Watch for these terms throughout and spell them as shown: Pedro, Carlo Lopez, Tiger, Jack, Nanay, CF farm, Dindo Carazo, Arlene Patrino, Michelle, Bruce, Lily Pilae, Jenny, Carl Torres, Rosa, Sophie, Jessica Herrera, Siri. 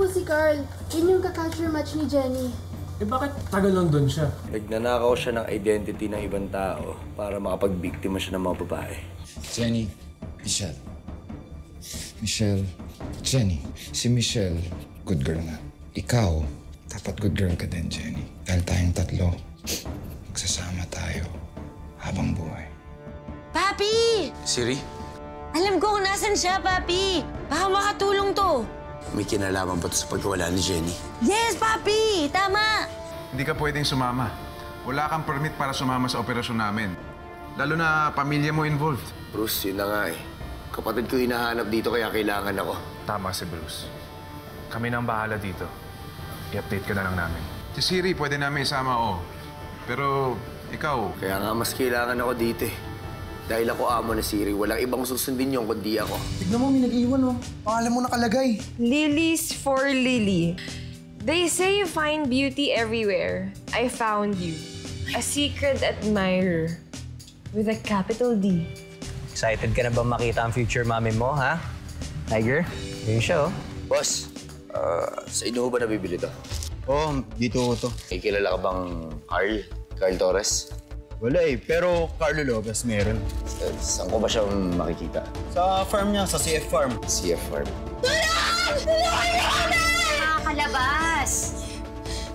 po si Carl. Yun yung ka-culture match ni Jenny. Eh bakit tagal nandun siya? Nagnanakaw siya ng identity ng ibang tao para makapagbiktima siya ng mga babae. Jenny, Michelle. Michelle, Jenny. Si Michelle, good girl na. Ikaw, dapat good girl ka din, Jenny. Dahil tayong tatlo, magsasama tayo habang buhay. Papi! Siri? Alam ko kung nasan siya, Papi! Baka makatulong to! May kinalaman ba ito sa pagkawala ni Jenny? Yes, Papi! Tama! Hindi ka pwedeng sumama. Wala kang permit para sumama sa operasyon namin. Lalo na pamilya mo involved. Bruce, yun na nga eh. Kapatid ko hinahanap dito kaya kailangan ako. Tama si Bruce. Kami nang bahala dito. I-update ka na lang namin. Si Siri, pwede namin isama, oo. Pero ikaw... Kaya nga mas kailangan ako dito eh. Dahil ako amo na Siri, walang ibang susundin niyo kundi ako. Tignan mo, may nag-iwan, oh. Pangalan mo nakalagay. Lilies for Lily. They say you find beauty everywhere. I found you. A secret admirer. With a capital D. Excited ka na ba makita ang future mommy mo, ha? Tiger, yun siya, oh. Boss, sa inyo ba nabibili to? Oo, dito ko to. May kilala ka bang Carl Torres? Wala eh, pero Carlo Lopez meron. Saan ko ba siya makikita? Sa farm niya, sa CF farm. CF farm. Turan! Nakakalabas!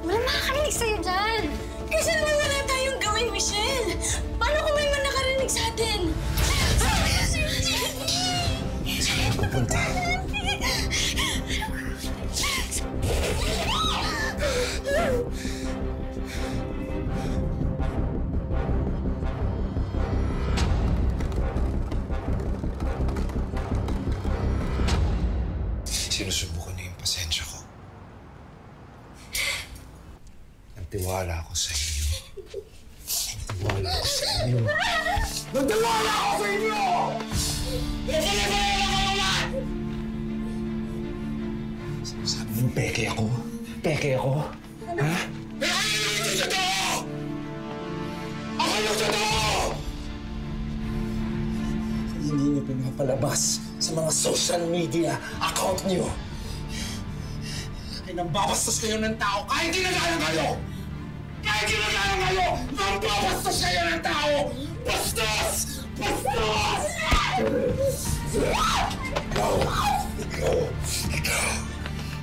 Wala makakarinig sa'yo dyan. Kasi naman wala tayong gawin, Michelle. Paano kung may man nakarinig sa atin? Saan ko pupunta? Sinusubukan na yung pasensya ko. Nagtiwala ako sa inyo. Nagtiwala ako sa inyo. Nagtiwala ako sa inyo! Sabi mo, peke ako? Peke ako? Ha? Ayun yung totoo! Ako yung totoo! Hindi niyo pinapalabas sa mga social media account niyo. Ay nambabastos kayo ng tao kahit ginagano kayo! Kahit ginagano kayo! Nambabastos kayo ng tao! Bastos! Bastos! Ikaw! Ikaw! Ikaw!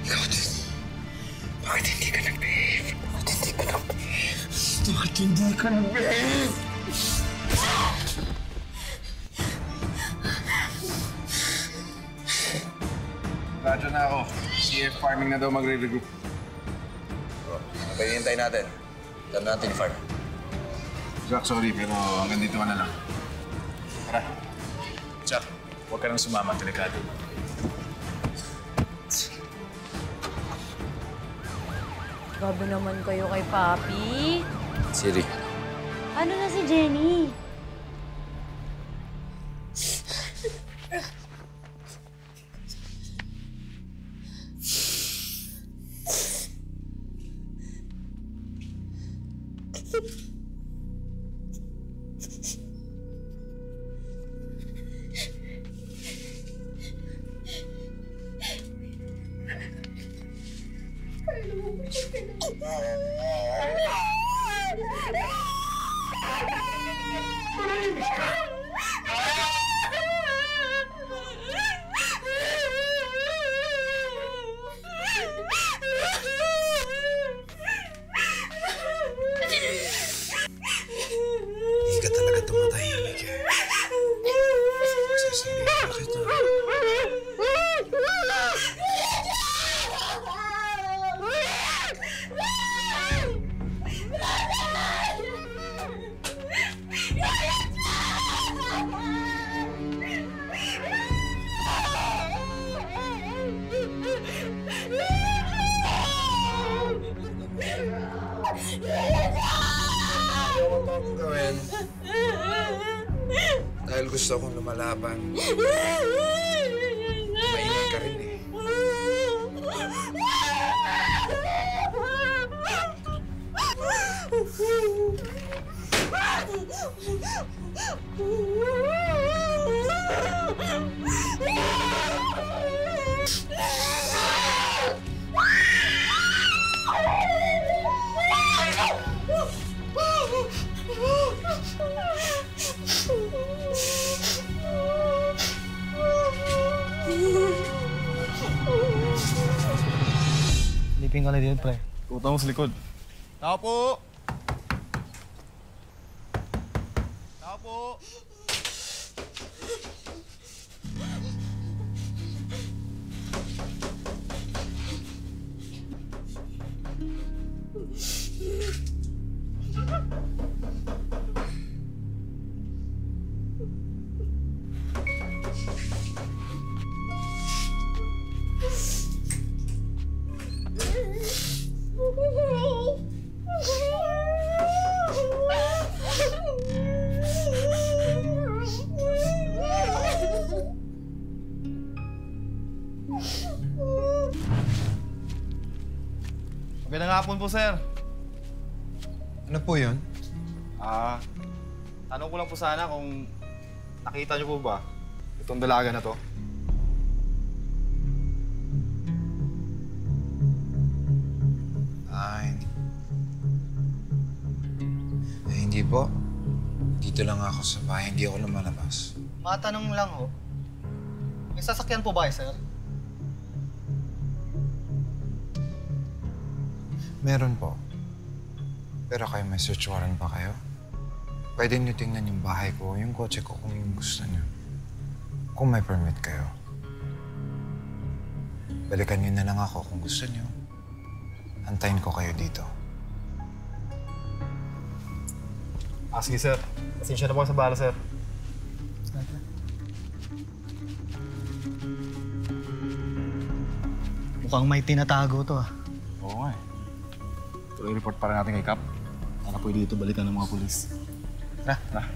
Ikaw din! Bakit hindi ka nag-behave? Bakit hindi ka nag-behave? Bakit hindi ka nag-behave? Radyo na ako. CF farming na daw magre-regroup. Pag-iintay natin. Alam natin yung farm. Jack, sorry, pero hanggang dito ka na lang. Tara. Jack, huwag ka nang sumama. Delikado. Grabe naman kayo kay Papi. Siri. Ano na si Jenny? Dahil gusto kong lumalaban, mainay ka rin eh. pala dito, pre. Kuta mo sa likod. Tao po! Tao po! Hapon po, sir. Ano po yun? Tanong ko lang po sana kung nakita niyo po ba itong dalaga na to? Hindi po. Dito lang ako sa bahay. Hindi ako lumalabas. Matanong lang ho. May sasakyan po ba, sir? Meron po. Pero kayo may search warrant pa kayo? Pwede niyo tingnan yung bahay ko, yung kotse ko kung yung gusto niyo. Kung may permit kayo. Balikan niyo na lang ako kung gusto niyo. Antayin ko kayo dito. Sige, sir. Pasensya na po sa bala, sir. Mukhang may tinatago to, ah. Oo, eh. I-report para natin kay Cap. Para pwede ito balikan ng mga pulis. Tara, tara.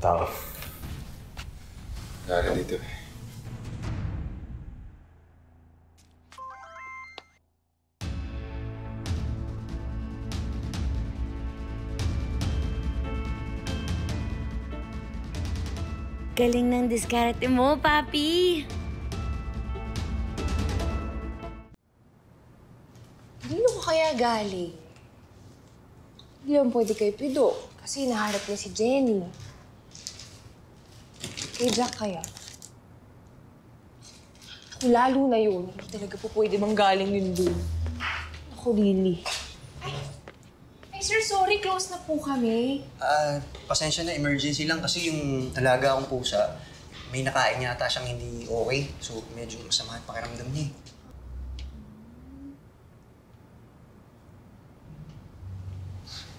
Tao. Dali dito eh. Galing ng diskarte mo, Papi! Dino ko kaya galing? Hindi lang pwede kay Pedro kasi naharap niya si Jenny. Kay Jack kaya. Kung lalo na yun, talaga po pwede bang galing yun doon. Ako, Lily. Ay, sir, sorry. Close na po kami. Pasensya na. Emergency lang kasi yung talaga akong pusa, may nakain niya ata siyang hindi okay. So, medyo masama at pakiramdam niya.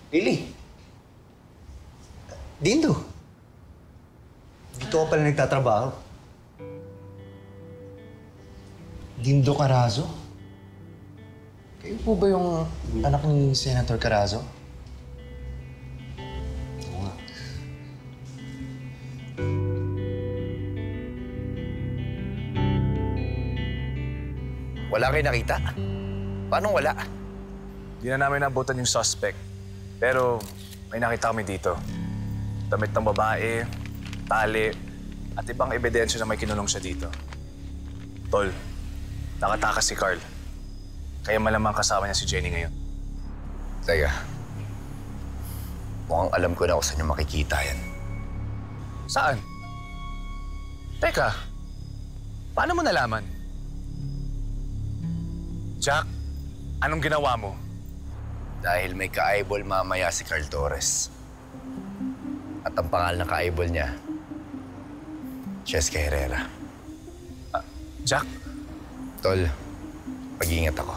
Lily! Dindo! Dito pala nagtatrabaho. Dindo Carazo? Kayo po ba yung anak ni Senator Carazo? Oo nga. Wala kayo nakita? Paano wala? Hindi na namin nabutan yung suspect. Pero may nakita kami dito. Damit ng babae, tali, at ibang ebidensya na may kinulong siya dito. Tol, nakatakas si Carl. Kaya malamang kasama niya si Jenny ngayon. Teka. Mukhang alam ko na kung saan yung makikita yan. Saan? Teka. Paano mo nalaman? Jack, anong ginawa mo? Dahil may ka-eyeball mamaya si Carl Torres. At ang pangalan ng ka-eyeball niya, Jessica Herrera. Jack? Tol, pag-iingat ako.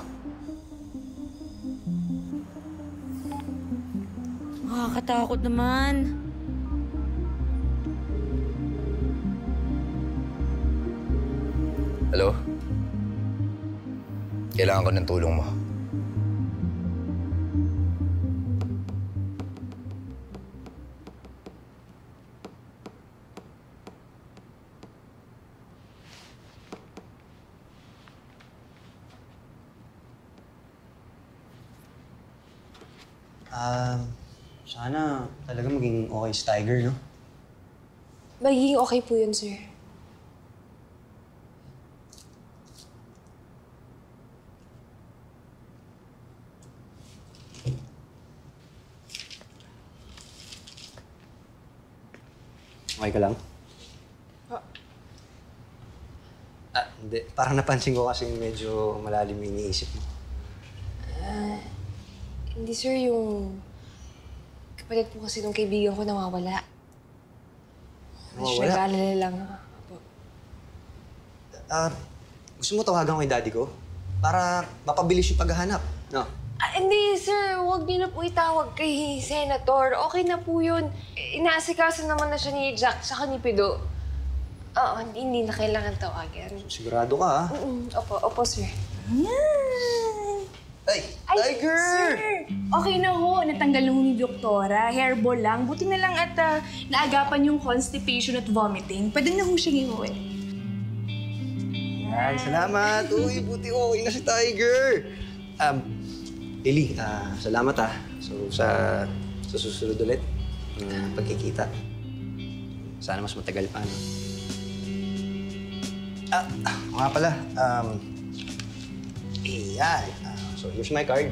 Nakakatakot naman. Hello? Kailangan ko ng tulong mo. Sana talaga maging okay si Tiger, no? Magiging okay po yun, sir. Okay ka lang? Hindi. Parang napansin ko kasi medyo malalim yung iniisip mo. Hindi, sir. Yung kapatid po kasi nung kaibigan ko nawawala. Nawawala? Nag-aalala lang. Gusto mo tawagan ko yung daddy ko? Para mapabilis yung paghahanap, no? Hindi, sir. Huwag niyo na po itawag kay Senator. Okay na po yun. Inaasikaso naman na siya ni Jack, saka ni Pedro. Hindi na kailangan tawagan. Sigurado ka, ha? Opo, opo, sir. Ay! Tiger! Sir! Okay na ho. Natanggal ho ni Doktora. Hairball lang. Buti na lang at naagapan yung constipation at vomiting. Pwede na ho siyang iho, eh. Yan. Salamat. Uy, buti okay na si Tiger. Lily, salamat, ha. So, sa susunod ulit, pagkikita. Sana mas matagal pa, no? Nga pala. Ayan. So, here's my card.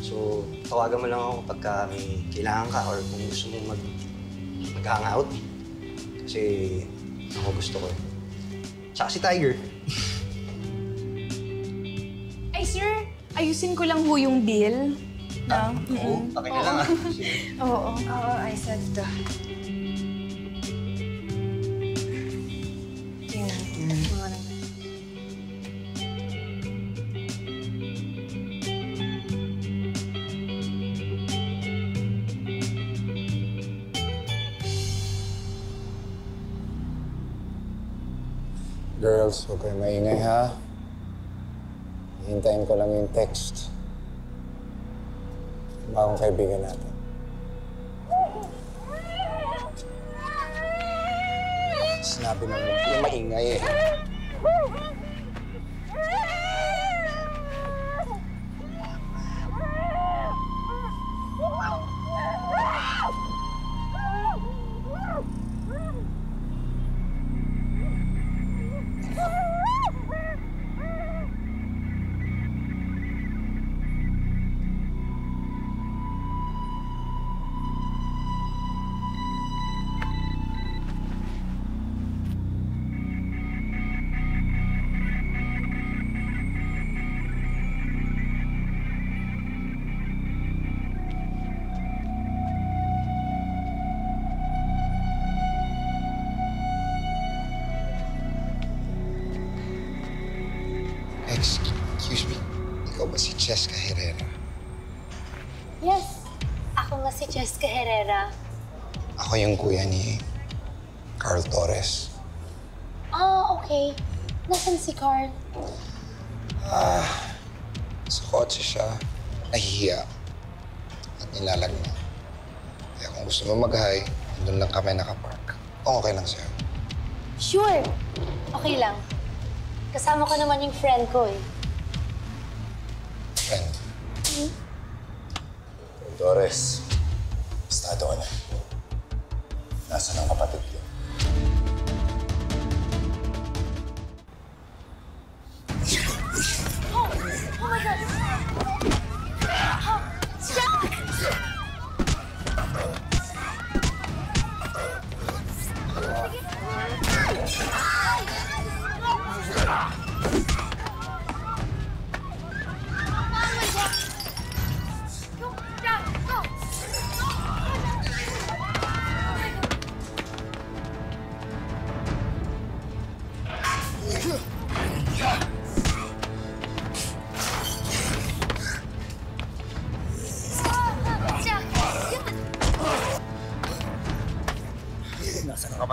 So, tawagan mo lang ako pagka may kailangan ka or kung gusto mo mag-hangout. Kasi ako gusto ko. Tsaka si Tiger. Ay, sir. Ayusin ko lang ho yung bill. Oo, okay na lang, ah. Oo, I said ito. Girls, huwag kayo maingay, ha? Hintayin ko lang yung text. Bagong kaibigan natin. Sinabi naman, hindi maingay, eh. Excuse me, ikaw ba si Jessica Herrera? Yes, ako nga si Jessica Herrera. Ako yung kuya ni Carl Torres. Okay. Nasaan si Carl? Sa kotse siya, nahihiya at nilalagna. Kaya kung gusto mo mag-hi, doon lang kami nakapark. Kung okay lang sa'yo. Sure, okay lang. Kasama ko naman yung friend ko, eh. Torres, bastado ka na. Nasaan ang kapatid ko? Oh my God!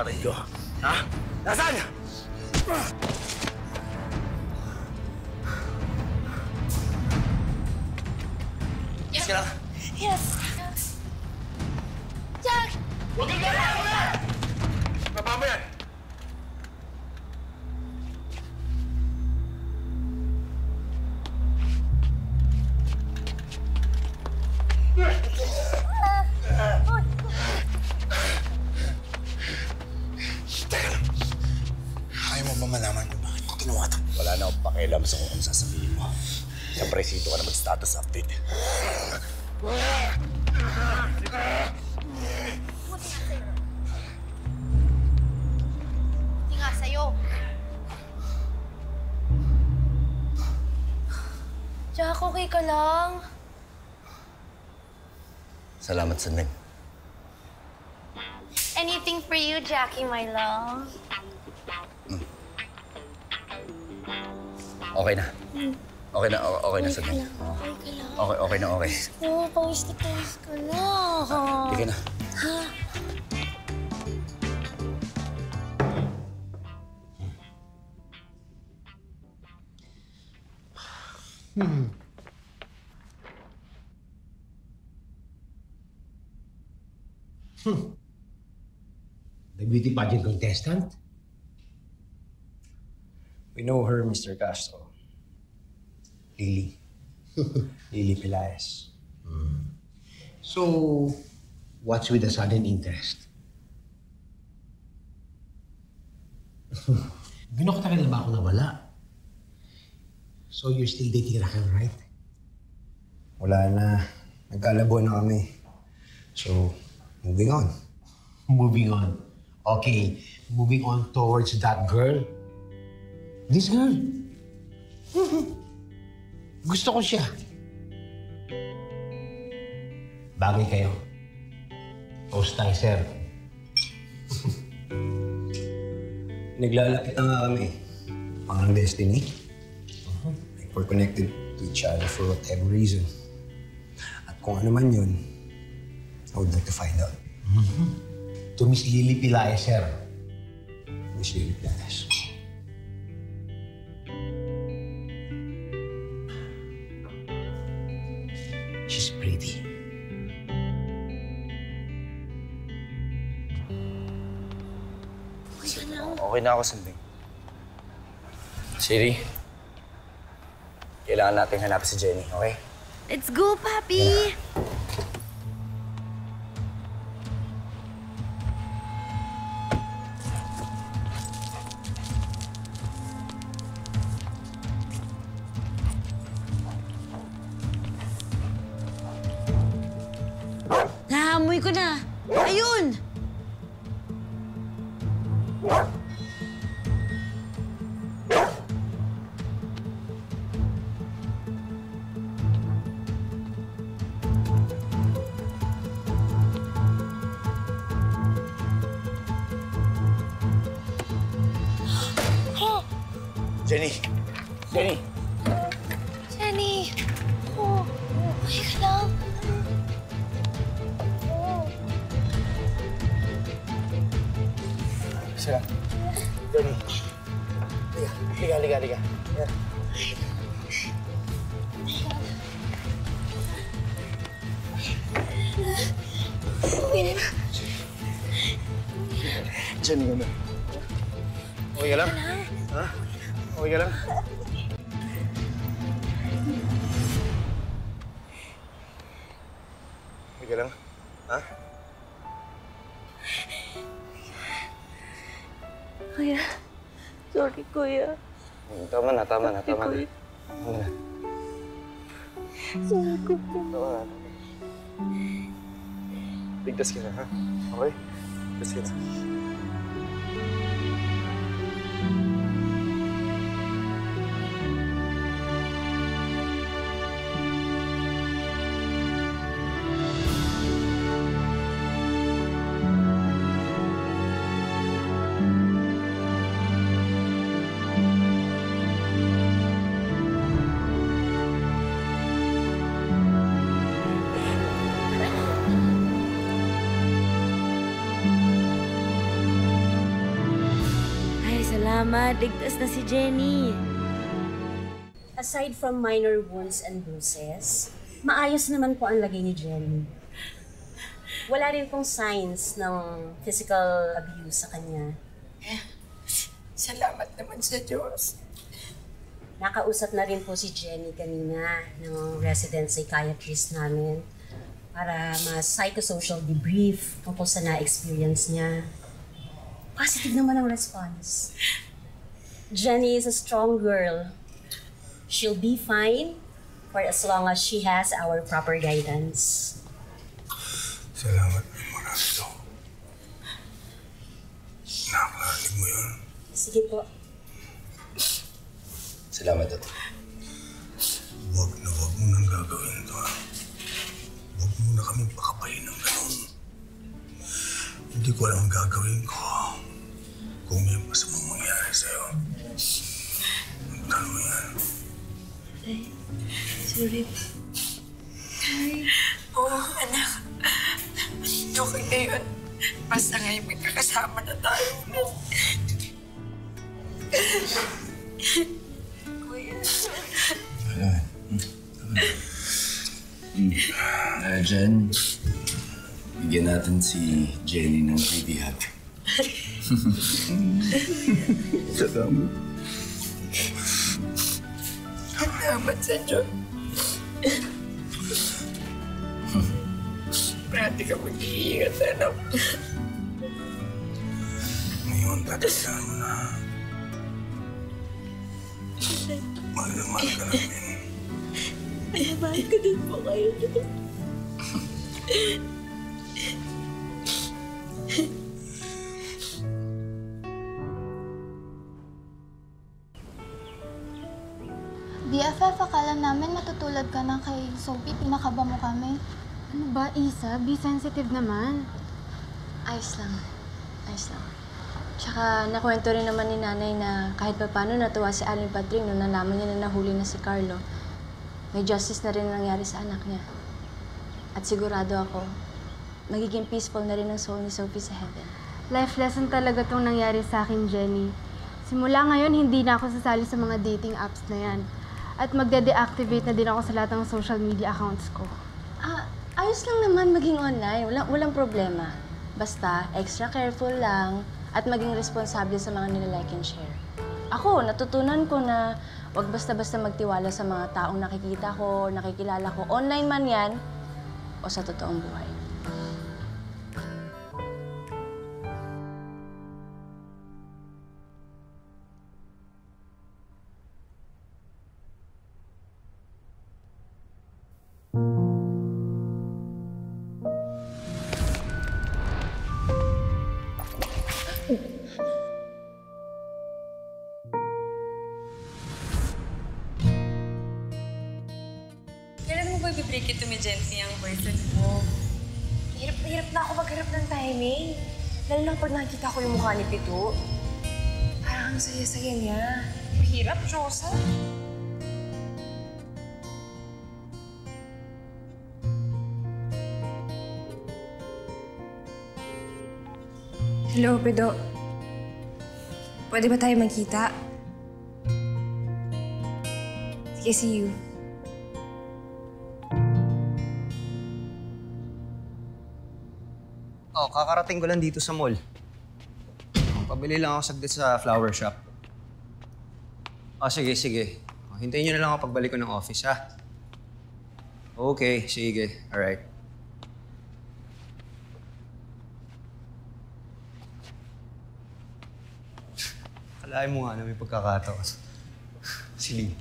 Jack! Salamat sa men. Anything for you, Jackie, my love. Okay na. Okay na sa men. Okay na. Oo, pawis ka na. Sige na. Ha? The beauty pageant contestant? We know her, Mr. Castro. Lily. Lily Pilae. Mm. So, what's with the sudden interest? Gano'n ka na ba ako nawala? So, you're still dating Raquel, right? Wala na. Nagkalabo na kami. So, moving on. Moving on. Okay, moving on towards that girl. This girl. Gusto ko siya. Bagay kayo. Toast tayo, sir. Naglalapit na nga kami. Parang destiny. Like we're connected to each other for whatever reason. At kung ano man yun, I would like to find out. Mm-hmm. To Miss Lily Pilae, sir. Miss Lily Pilae. She's pretty. Okay na ako, Sanding. Siri, kailangan natin hanapin si Jenny, okay? Let's go, Papi! Yeah. Teka lang. Ha? Kuya. Sorry, Kuya. Tama na, tama na, tama na. Tama na. Sorry, Kuya. Tama na. Ligtas ka na, ha? Okay? Ligtas ka na. Ligtas na si Jenny. Aside from minor wounds and bruises, maayos naman po ang lagay ni Jenny. Wala rin pong signs ng physical abuse sa kanya. Salamat naman sa Diyos. Nakausap na rin po si Jenny kanina ng resident psychiatrist namin para ma-psychosocial debrief tungkol sa na-experience niya. Positive naman ang response. Jenny is a strong girl. She'll be fine for as long as she has our proper guidance. Salamat ng marami to. Nakakarating mo yun. Sige po. Salamat to. Huwag na huwag mo nang gagawin to. Huwag mo na kaming pakapayin ng ganun. Hindi ko alam ang gagawin ko kung may masamang mangyari sa'yo. Magtanong yan. Ay, sorry. Ay. Oo, anak. Hindi ko ngayon. Basta ngayon magkakasama na tayo. Kuya. Wala. Jen, bigyan natin si Jenny ng baby hug. Salamat. Salamat sa John. Prati ka mag-iingat, anak. Ngayon, tatasahan mo na. Mahal na mahal ka namin. Ay, mahal ka din po kayo. BFF, akala namin matutulad ka na kay Sophie. Pinakaba mo kami. Ano ba, Isa? Be sensitive naman. Ayos lang. Ayos lang. Tsaka nakwento rin naman ni Nanay na kahit pa paano natuwa si Arlene Patrino nung nalaman niya na nahuli na si Carlo. May justice na rin nangyari sa anak niya. At sigurado ako, magiging peaceful na rin ang soul ni Sophie sa heaven. Life lesson talaga itong nangyari sa akin, Jenny. Simula ngayon, hindi na ako sasali sa mga dating apps na yan. At magde-deactivate na din ako sa lahat ng social media accounts ko. Ayos lang naman maging online. Walang problema. Basta, extra careful lang at maging responsable sa mga nila-like and share. Ako, natutunan ko na wag basta-basta magtiwala sa mga taong nakikita ko, nakikilala ko. Online man yan o sa totoong buhay. Nakita ko yung mukha ni Pedro. Parang saya-saya niya. Mahirap, Rosa. Hello, Pedro. Pwede ba tayo magkita? Sige, see you. Oh, kakarating ko lang dito sa mall. Pabili lang ako saglit sa flower shop. Sige, sige. Hintayin nyo na lang ako pagbalik ko ng office, ha? Okay, sige. Alright. Alain mo nga na may pagkakataon. Si Lily.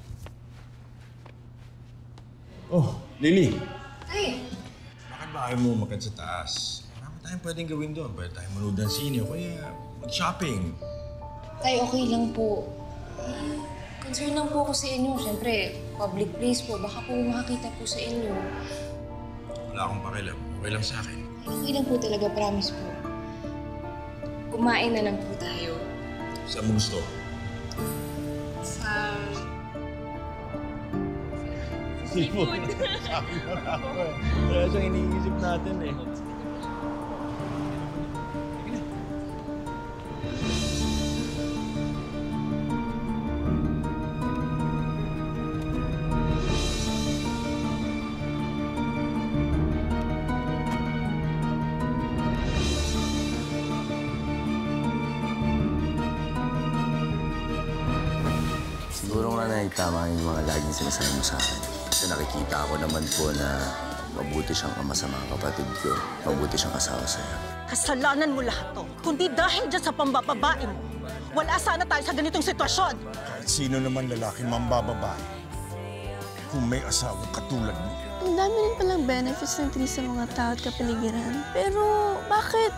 Oh, Lily! Ay! Bakit ba ayaw mo umakyat sa taas? Marami tayong pwedeng gawin doon. Pwede tayong manood ng sine o kaya mag-shopping. Tay, okay lang po. Concern lang po ako sa inyo. Siyempre, public place po. Baka po makakita po sa inyo. Wala akong pakialam. Okay lang sa akin. Okay lang po talaga. Promise po. Kumain na lang po tayo. Saan mo gusto? Sa... seafood. Sabi na lang ako eh. Kaya siyang iniisip natin eh. Tama yung mga laging sinasabi mo sa akin. Kasi nakikita ko naman po na mabuti siyang ama sa mga kapatid ko. Mabuti siyang asawa sa'yo. Kasalanan mo lahat to. Kundi dahil dyan sa pambababae mo, wala sana tayo sa ganitong sitwasyon. Kahit sino naman lalaki mambababae, kung may asawa katulad mo. Ang dami rin palang benefits ng tris sa mga tao at kapaligiran. Pero bakit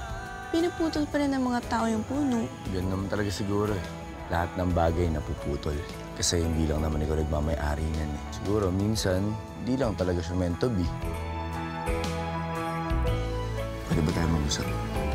pinuputol pa rin ng mga tao yung puno? Ganun naman talaga siguro eh. Lahat ng bagay napuputol. Kasi hindi lang naman ikaw nagmamay-ari niyan eh. Siguro minsan, hindi lang talaga siya meant to be. Pwede ba tayo mag-usap?